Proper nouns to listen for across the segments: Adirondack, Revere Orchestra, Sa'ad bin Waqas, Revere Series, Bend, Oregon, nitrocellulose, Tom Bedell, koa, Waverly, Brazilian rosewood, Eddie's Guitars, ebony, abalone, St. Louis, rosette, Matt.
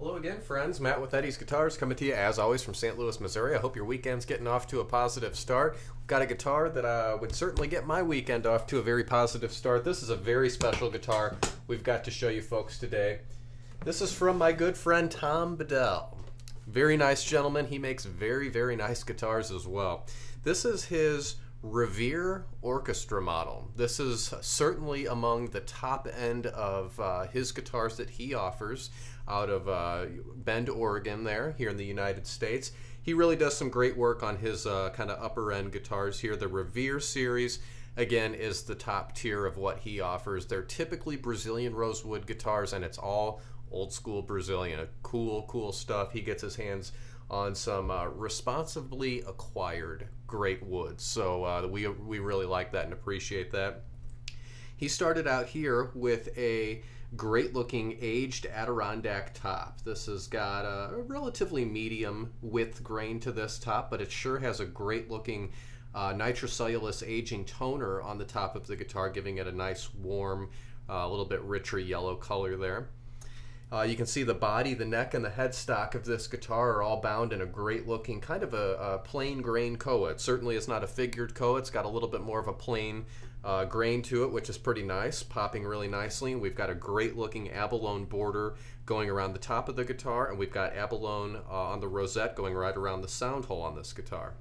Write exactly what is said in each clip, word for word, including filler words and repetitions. Hello again, friends. Matt with Eddie's Guitars coming to you, as always, from Saint Louis, Missouri. I hope your weekend's getting off to a positive start. We've got a guitar that uh, would certainly get my weekend off to a very positive start. This is a very special guitar we've got to show you folks today. This is from my good friend Tom Bedell. Very nice gentleman. He makes very, very nice guitars as well. This is his Revere Orchestra model. This is certainly among the top end of uh, his guitars that he offers out of uh, Bend, Oregon there, here in the United States. He really does some great work on his uh, kind of upper end guitars here. The Revere series, again, is the top tier of what he offers. They're typically Brazilian rosewood guitars, and it's all old school Brazilian. Cool, cool stuff. He gets his hands on some uh, responsibly acquired great woods. So uh, we, we really like that and appreciate that. He started out here with a great looking aged Adirondack top. This has got a relatively medium width grain to this top, but it sure has a great looking uh, nitrocellulose aging toner on the top of the guitar, giving it a nice warm, a uh, little bit richer yellow color there. Uh, you can see the body, the neck, and the headstock of this guitar are all bound in a great looking, kind of a, a plain grain koa. It certainly is not a figured koa. It's got a little bit more of a plain uh, grain to it, which is pretty nice, popping really nicely. We've got a great looking abalone border going around the top of the guitar, and we've got abalone uh, on the rosette going right around the sound hole on this guitar.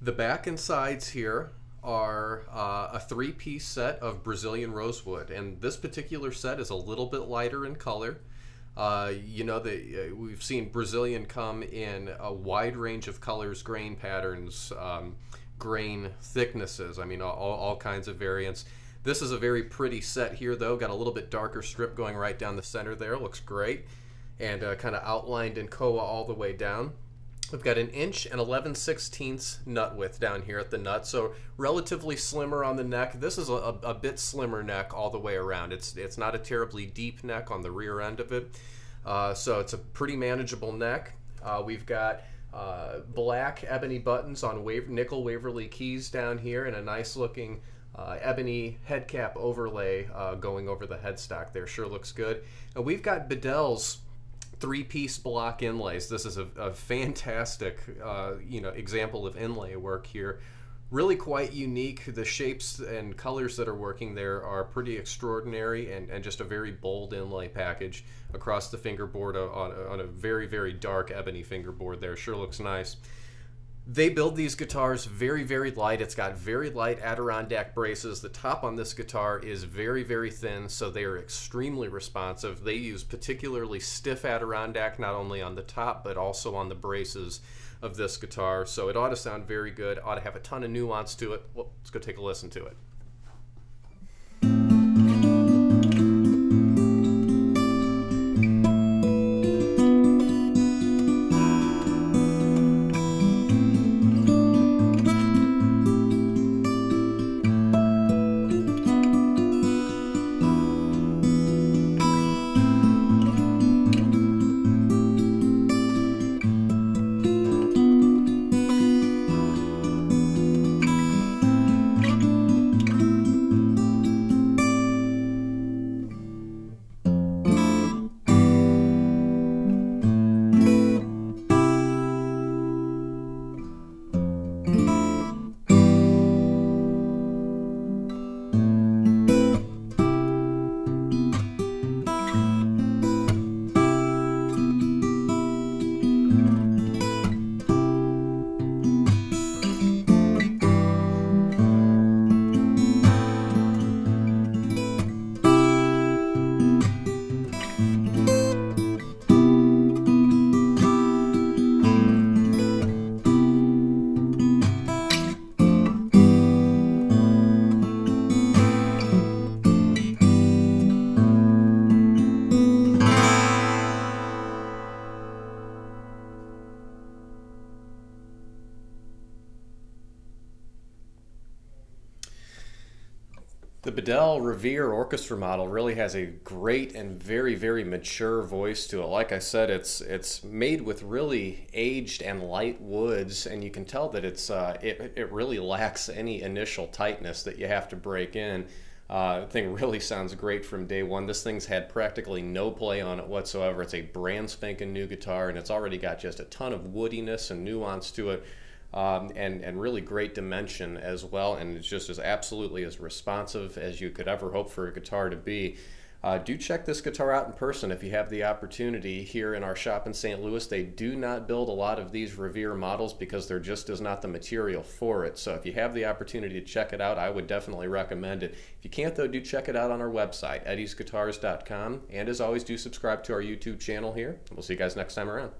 The back and sides here are uh, a three-piece set of Brazilian rosewood, and this particular set is a little bit lighter in color. Uh, you know, the, uh, we've seen Brazilian come in a wide range of colors, grain patterns, um, grain thicknesses, I mean all, all kinds of variants. This is a very pretty set here though, got a little bit darker strip going right down the center there, looks great, and uh, kind of outlined in koa all the way down. We've got an inch and eleven sixteenths nut width down here at the nut, so relatively slimmer on the neck. This is a, a bit slimmer neck all the way around. It's, it's not a terribly deep neck on the rear end of it, uh, so it's a pretty manageable neck. Uh, we've got uh, black ebony buttons on wa nickel Waverly keys down here, and a nice looking Uh, ebony head cap overlay uh, going over the headstock there. Sure looks good. And we've got Bedell's three-piece block inlays. This is a, a fantastic uh, you know, example of inlay work here. Really quite unique. The shapes and colors that are working there are pretty extraordinary, and, and just a very bold inlay package across the fingerboard on, on a very, very dark ebony fingerboard there. Sure looks nice. They build these guitars very, very light. It's got very light Adirondack braces. The top on this guitar is very, very thin, so they are extremely responsive. They use particularly stiff Adirondack, not only on the top, but also on the braces of this guitar. So it ought to sound very good, ought to have a ton of nuance to it. Well, let's go take a listen to it. The Bedell Revere Orchestra model really has a great and very, very mature voice to it. Like I said, it's it's made with really aged and light woods, and you can tell that it's uh, it, it really lacks any initial tightness that you have to break in. Uh, thing really sounds great from day one. This thing's had practically no play on it whatsoever. It's a brand spanking new guitar, and it's already got just a ton of woodiness and nuance to it, um, and, and really great dimension as well. And it's just as absolutely as responsive as you could ever hope for a guitar to be. Uh, do check this guitar out in person if you have the opportunity here in our shop in Saint Louis. They do not build a lot of these Revere models because there just is not the material for it. So if you have the opportunity to check it out, I would definitely recommend it. If you can't, though, do check it out on our website, eddies guitars dot com. And as always, do subscribe to our YouTube channel here. We'll see you guys next time around.